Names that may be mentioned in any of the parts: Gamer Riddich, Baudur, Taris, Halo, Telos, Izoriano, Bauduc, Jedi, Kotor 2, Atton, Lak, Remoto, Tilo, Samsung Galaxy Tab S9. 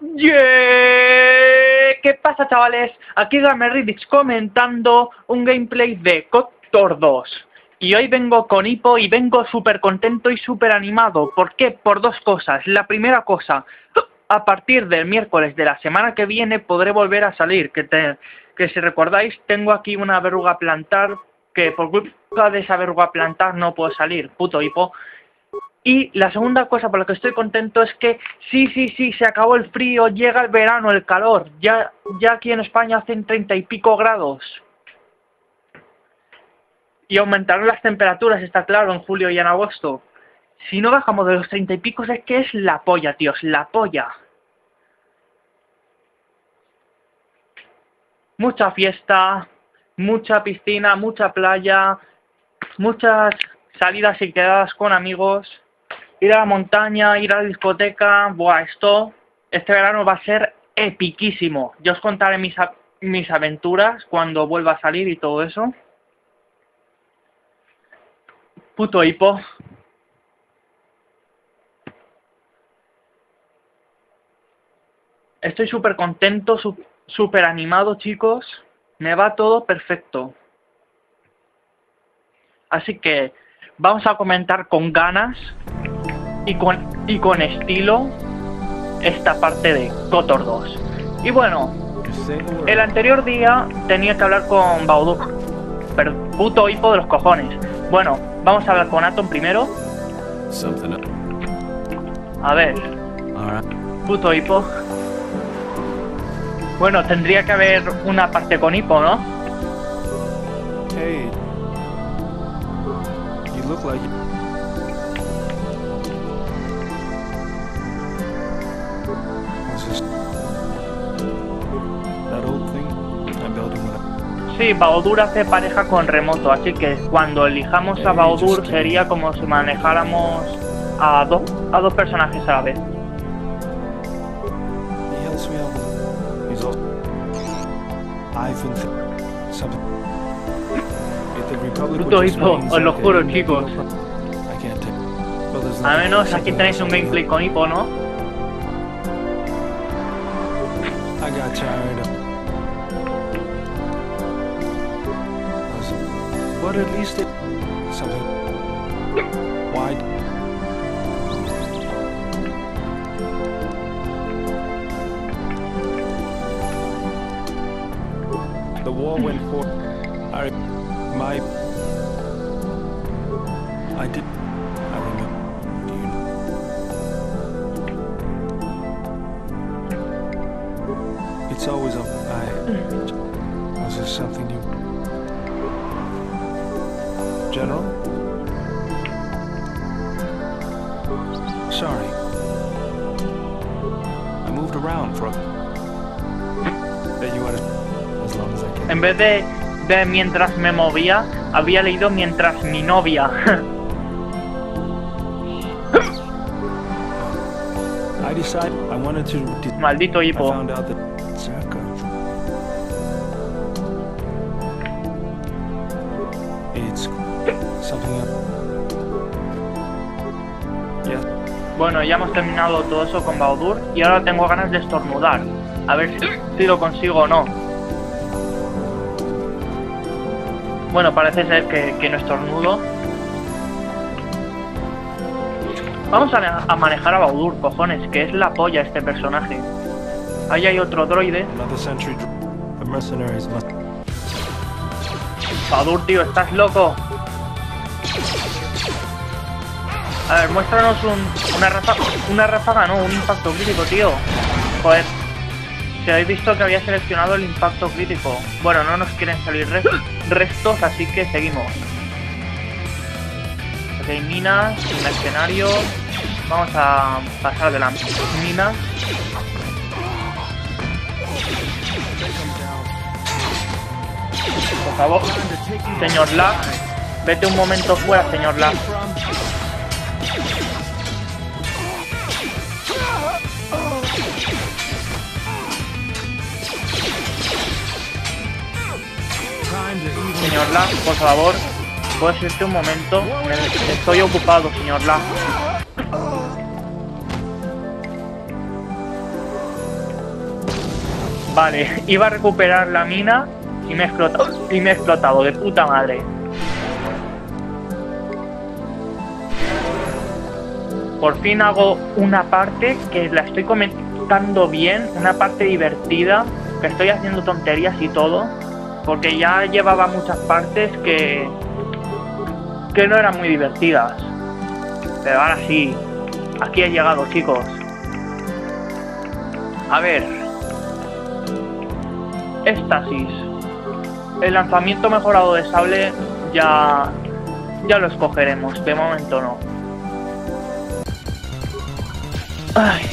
Yeah. ¿Qué pasa, chavales? Aquí Gamer Riddich comentando un gameplay de Kotor 2. Y hoy vengo con hipo y vengo súper contento y súper animado. ¿Por qué? Por dos cosas. La primera cosa, a partir del miércoles de la semana que viene podré volver a salir. Que si recordáis, tengo aquí una verruga plantar, que por culpa de esa verruga plantar no puedo salir. Puto hipo. Y la segunda cosa por la que estoy contento es que sí, se acabó el frío, llega el verano, el calor. Ya aquí en España hacen 30 y pico grados. Y aumentaron las temperaturas, está claro, en julio y en agosto. Si no bajamos de los 30 y pico es que es la polla, tíos, la polla. Mucha fiesta, mucha piscina, mucha playa, muchas salidas y quedadas con amigos. Ir a la montaña, ir a la discoteca, buah, este verano va a ser epiquísimo. Yo os contaré mis aventuras cuando vuelva a salir y todo eso. Puto hipo. Estoy súper contento, súper animado, chicos. Me va todo perfecto. Así que vamos a comentar con ganas y con estilo esta parte de Kotor 2. Y bueno, el anterior día tenía que hablar con Bauduc, pero puto hipo de los cojones. Bueno, vamos a hablar con Atton primero. A ver, puto hipo. Bueno, tendría que haber una parte con hipo, ¿no? Hey. Look like it. That old thing I built him with. Sí, Baudur hace pareja con Remoto, así que cuando elijamos a Baudur sería como si manejáramos a dos personajes a la vez. He helps me out with it. He's also puto hipo, os lo juro, chicos. Al menos aquí tenéis un gameplay con hipo, ¿no? The war went for General? Sorry. I moved around for that you had as long as I can. En vez de mientras me movía, había leído mientras mi novia. I decided I wanted to. Maldito hipo. Bueno, ya hemos terminado todo eso con Baudur y ahora tengo ganas de estornudar. A ver si lo consigo o no. Bueno, parece ser que no estornudo. Vamos a manejar a Baudur, cojones, que es la polla este personaje. Ahí hay otro droide. Baudur, tío, ¿estás loco? A ver, muéstranos una ráfaga, no, un impacto crítico, tío. Joder, si habéis visto que había seleccionado el impacto crítico. Bueno, no nos quieren salir restos, así que seguimos. Ok, minas, un escenario. Vamos a pasar de las minas. Por favor, señor Lak, vete un momento fuera, señor Lak. Señor Lak, por favor, ¿puedes irte un momento? Estoy ocupado, señor Lak. Vale, iba a recuperar la mina y me he explotado, de puta madre. Por fin hago una parte que la estoy comentando bien, una parte divertida, que estoy haciendo tonterías y todo, porque ya llevaba muchas partes que no eran muy divertidas. Pero ahora sí, aquí he llegado, chicos. A ver. Éxtasis. El lanzamiento mejorado de sable ya lo escogeremos, de momento no. Ay.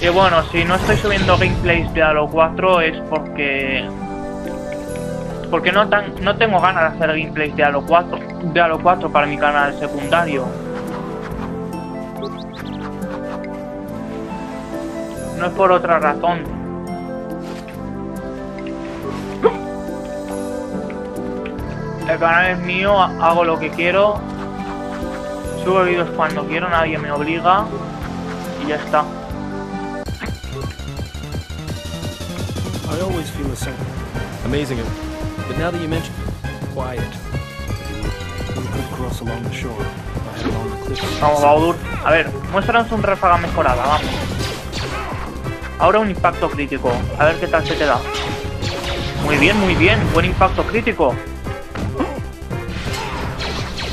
Y bueno, si no estoy subiendo gameplays de Halo 4 es porque no tengo ganas de hacer gameplays de Halo 4 para mi canal secundario. No es por otra razón. El canal es mío, hago lo que quiero. Subo vídeos cuando quiero, nadie me obliga. Y ya está. I always feel the same. Amazing. But now that you mention quiet, we could cross along the shore. Vamos, Bauduc. A ver, muéstranos un ráfaga mejorada, vamos. Ahora un impacto crítico. A ver qué tal se te da. Muy bien, muy bien. Buen impacto crítico.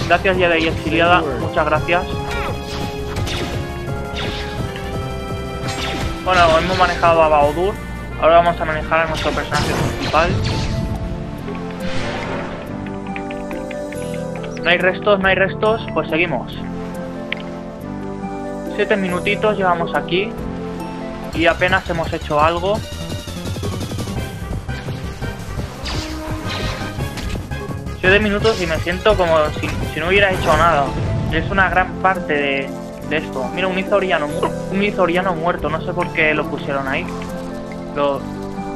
Gracias, Jedi exiliada. Muchas gracias. Bueno, hemos manejado a Bauduc. Ahora vamos a manejar a nuestro personaje principal. No hay restos, pues seguimos. 7 minutitos llevamos aquí y apenas hemos hecho algo. Siete minutos y me siento como si no hubiera hecho nada. Es una gran parte de esto. Mira, un izoriano muerto, no sé por qué lo pusieron ahí.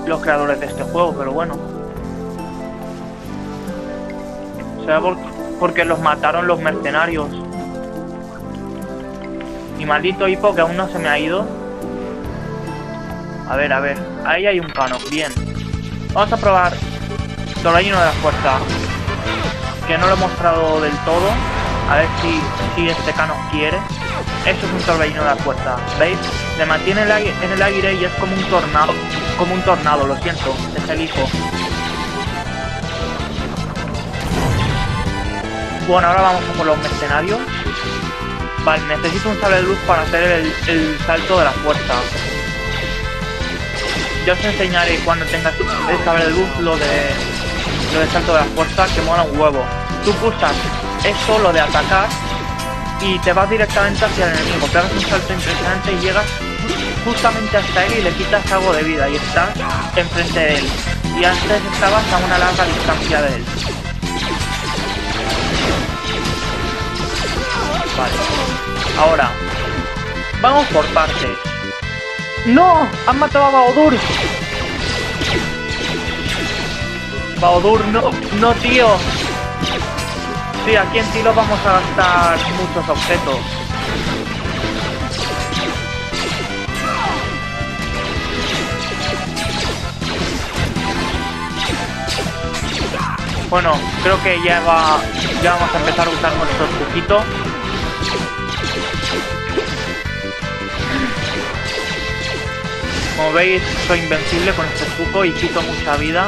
Los creadores de este juego, pero bueno. Será porque los mataron los mercenarios. Y maldito hipo que aún no se me ha ido. A ver. Ahí hay un cano, bien. Vamos a probar Torañino de la Fuerza. Que no lo he mostrado del todo. A ver si este cano quiere. Eso es un torbellino de la fuerza, ¿veis? Le mantiene en el aire y es como un tornado. Lo siento, es el hijo. Bueno, ahora vamos por los mercenarios. Vale, necesito un sable de luz para hacer el salto de la fuerza. Ya os enseñaré cuando tengas el sable de luz lo de salto de la fuerza, que mola un huevo. Tú pulsas esto, lo de atacar, y te vas directamente hacia el enemigo, pegas un salto impresionante y llegas justamente hasta él y le quitas algo de vida y estás enfrente de él. Y antes estabas a una larga distancia de él. Vale. Ahora, vamos por partes. ¡No! ¡Han matado a Bauduc! ¡Bauduc, no! ¡No, tío! Sí, aquí en Tilo vamos a gastar muchos objetos. Bueno, creo que ya vamos a empezar a usar nuestro truquito. Como veis, soy invencible con este truco y quito mucha vida.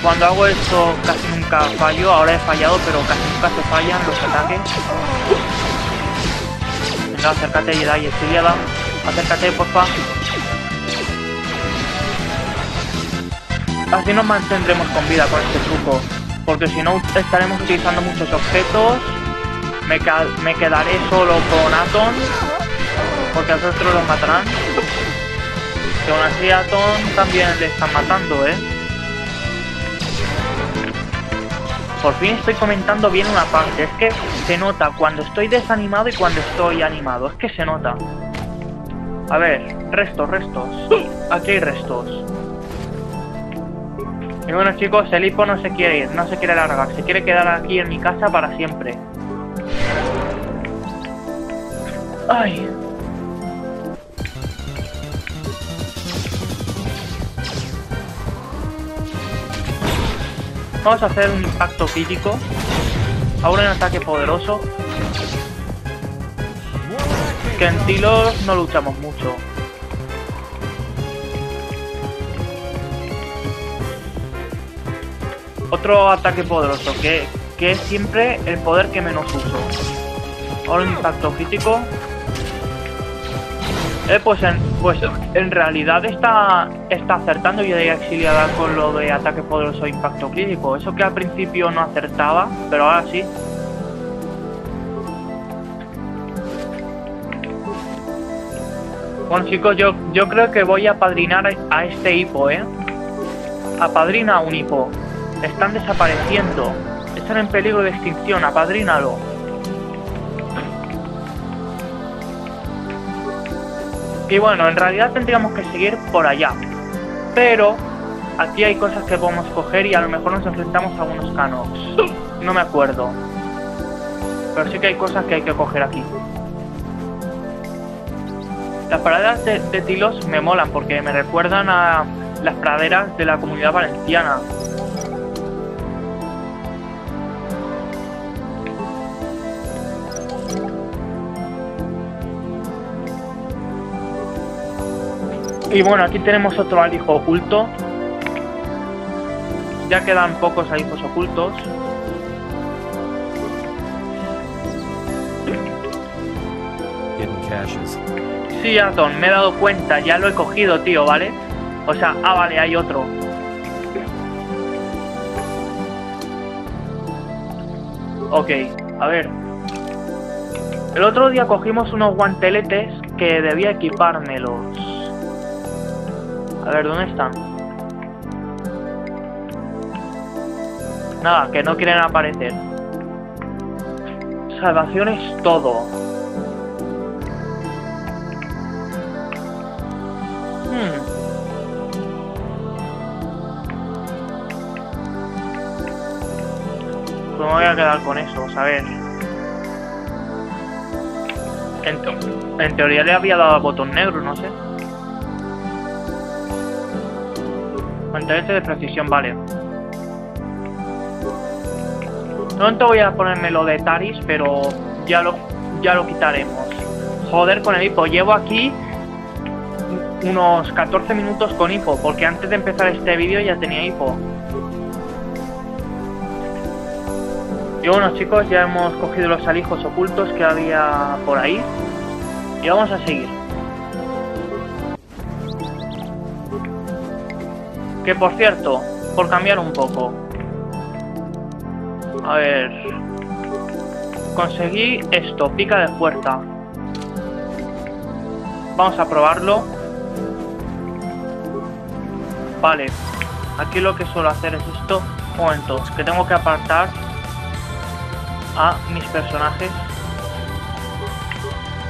Cuando hago esto casi nunca fallo, ahora he fallado, pero casi nunca se fallan los ataques. Venga, acércate, Jedi exiliada. Acércate, porfa. Así nos mantendremos con vida con este truco, porque si no estaremos utilizando muchos objetos. Me quedaré solo con Atton, porque a los otros los matarán. Que aún así a Atton también le están matando, Por fin estoy comentando bien una parte. Es que se nota cuando estoy desanimado y cuando estoy animado. Es que se nota. A ver, restos. Aquí hay restos. Y bueno, chicos, el hipo no se quiere ir, no se quiere largar. Se quiere quedar aquí en mi casa para siempre. Ay. Vamos a hacer un impacto crítico. Ahora un ataque poderoso. Que en Telos no luchamos mucho. Otro ataque poderoso, que es siempre el poder que menos uso. Ahora un impacto crítico. Pues en realidad está acertando Jedi Exiliada con lo de ataque poderoso e impacto crítico. Eso que al principio no acertaba, pero ahora sí. Bueno chicos, yo creo que voy a apadrinar a este hipo, ¿eh? Apadrina a un hipo. Están desapareciendo. Están en peligro de extinción, apadrínalo. Y bueno, en realidad tendríamos que seguir por allá, pero aquí hay cosas que podemos coger y a lo mejor nos enfrentamos a unos canos. No me acuerdo, pero sí que hay cosas que hay que coger aquí. Las praderas de Telos me molan porque me recuerdan a las praderas de la Comunidad Valenciana. Y bueno, aquí tenemos otro alijo oculto. Ya quedan pocos alijos ocultos. Sí, Atton, me he dado cuenta, ya lo he cogido, tío, ¿vale? O sea, vale, hay otro. Ok, a ver. El otro día cogimos unos guanteletes que debía equipármelos. A ver, ¿dónde están? Nada, que no quieren aparecer. Salvación es todo. Pues me voy a quedar con estos, a ver. En teoría le había dado al botón negro, no sé. Guantelete de precisión, vale. Pronto voy a ponerme lo de Taris, pero ya lo quitaremos. Joder con el hipo. Llevo aquí unos 14 minutos con hipo, porque antes de empezar este vídeo ya tenía hipo. Y bueno chicos, ya hemos cogido los alijos ocultos que había por ahí. Y vamos a seguir. Que por cierto, por cambiar un poco. A ver. Conseguí esto, pica de fuerza. Vamos a probarlo. Vale. Aquí lo que suelo hacer es esto. Momentos, que tengo que apartar a mis personajes.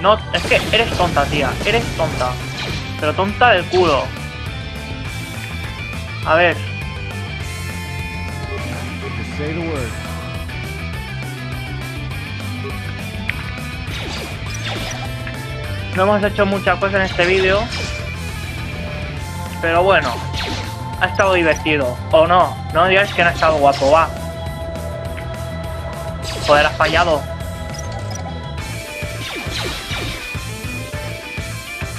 No, es que eres tonta, tía. Eres tonta. Pero tonta del culo. A ver. No hemos hecho muchas cosas en este vídeo, pero bueno, ha estado divertido. O no, no digáis que no ha estado guapo, va. Joder, has fallado.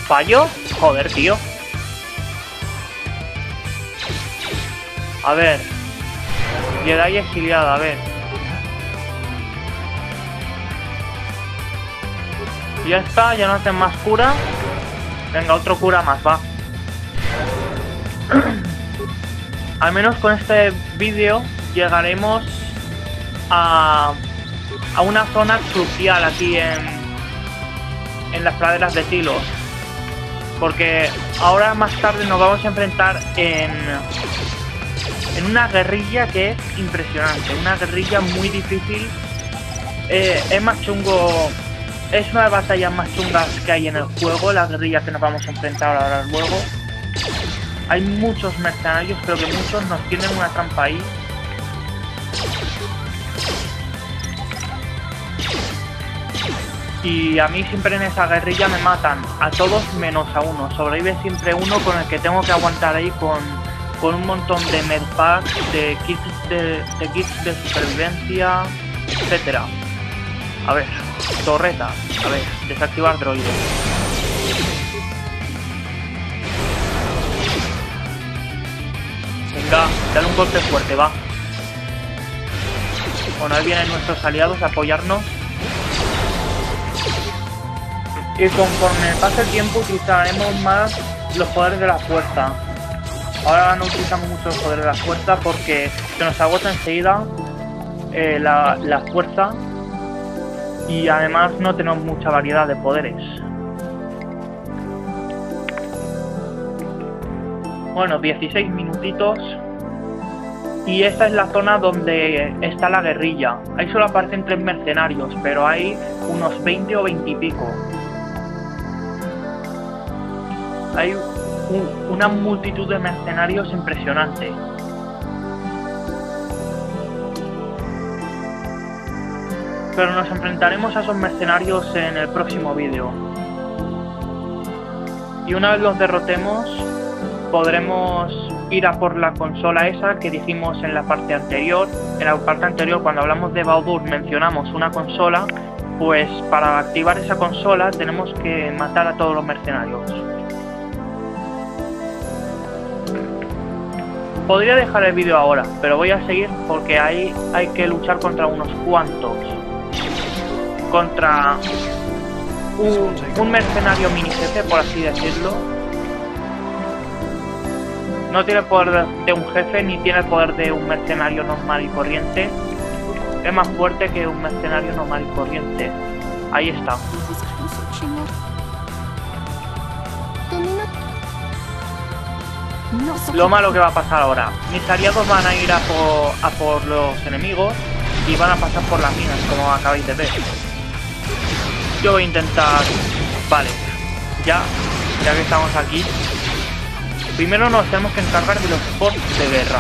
¿Fallo? Joder, tío. A ver, Jedi exiliada, a ver. Ya está, ya no hacen más cura. Venga, otro cura más, va. Al menos con este vídeo llegaremos a una zona crucial aquí en las praderas de Telos. Porque ahora más tarde nos vamos a enfrentar en una guerrilla que es impresionante, una guerrilla muy difícil, es más chungo, es una de las batallas más chungas que hay en el juego, la guerrilla que nos vamos a enfrentar ahora luego. Hay muchos mercenarios, creo que muchos nos tienen una trampa ahí. Y a mí siempre en esa guerrilla me matan, a todos menos a uno, sobrevive siempre uno con el que tengo que aguantar ahí con con un montón de medpacks, de kits de supervivencia, etcétera. A ver, torreta, a ver, desactivar droides. Venga, dale un golpe fuerte, va. Bueno, ahí vienen nuestros aliados a apoyarnos. Y conforme pasa el tiempo utilizaremos más los poderes de la fuerza. Ahora no utilizamos mucho los poderes de la fuerza porque se nos agota enseguida la fuerza. Y además no tenemos mucha variedad de poderes. Bueno, 16 minutitos. Y esta es la zona donde está la guerrilla. Ahí solo aparecen 3 mercenarios, pero hay unos 20 o 20 y pico. Hay una multitud de mercenarios impresionante. Pero nos enfrentaremos a esos mercenarios en el próximo vídeo. Y una vez los derrotemos, podremos ir a por la consola esa que dijimos en la parte anterior. En la parte anterior, cuando hablamos de Bauduc, mencionamos una consola. Pues para activar esa consola tenemos que matar a todos los mercenarios. Podría dejar el vídeo ahora, pero voy a seguir porque ahí hay que luchar contra unos cuantos. Contra un mercenario mini jefe, por así decirlo. No tiene el poder de un jefe ni tiene el poder de un mercenario normal y corriente. Es más fuerte que un mercenario normal y corriente. Ahí está. Lo malo que va a pasar ahora. Mis aliados van a ir a por los enemigos y van a pasar por las minas, como acabáis de ver. Yo voy a intentar... Vale, ya que estamos aquí. Primero nos tenemos que encargar de los bots de guerra.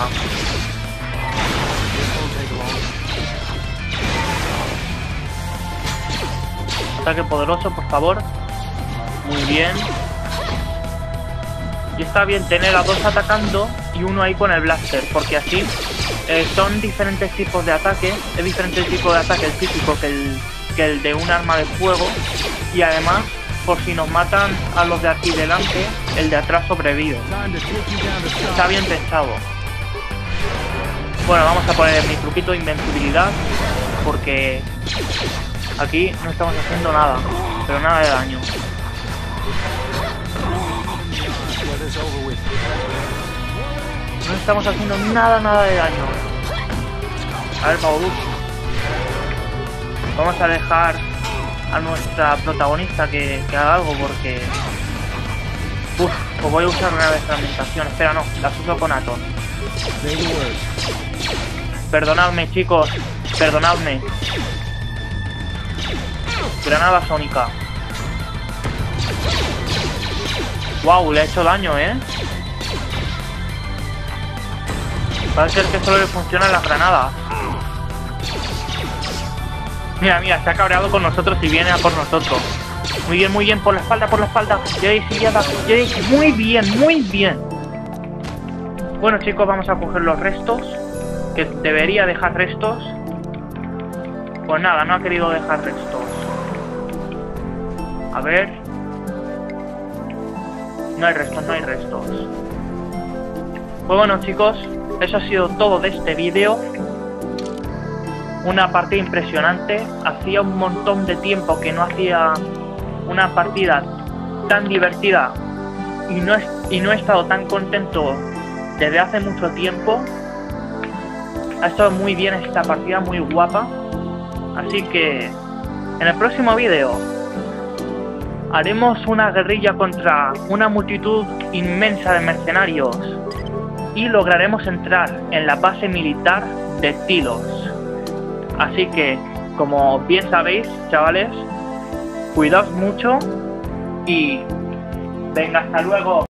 Ataque poderoso, por favor. Muy bien. Y está bien tener a dos atacando y uno ahí con el blaster, porque así son diferentes tipos de ataque. Es diferente el tipo de ataque, el típico que el de un arma de fuego, y además, por si nos matan a los de aquí delante, el de atrás sobrevive. Está bien pensado. Bueno, vamos a poner mi truquito de invencibilidad, porque aquí no estamos haciendo nada, pero nada de daño. No estamos haciendo nada de daño. A ver, Bauduc. Vamos a dejar a nuestra protagonista que haga algo porque... Uf, pues voy a usar una de fragmentación. Espera, no, las uso con Atton. Perdonadme, chicos. Perdonadme. Granada sónica. Wow, le ha hecho daño, ¿eh? Parece que solo le funcionan las granadas. Mira, se ha cabreado con nosotros y viene a por nosotros. Muy bien, por la espalda, Jedi, Jedi, muy bien. Bueno, chicos, vamos a coger los restos. Que debería dejar restos. Pues nada, no ha querido dejar restos. A ver... No hay restos. Pues bueno, chicos, eso ha sido todo de este vídeo. Una partida impresionante. Hacía un montón de tiempo que no hacía una partida tan divertida y no he estado tan contento desde hace mucho tiempo. Ha estado muy bien esta partida, muy guapa. Así que en el próximo vídeo haremos una guerrilla contra una multitud inmensa de mercenarios y lograremos entrar en la base militar de Telos. Así que, como bien sabéis, chavales, cuidaos mucho y venga, hasta luego.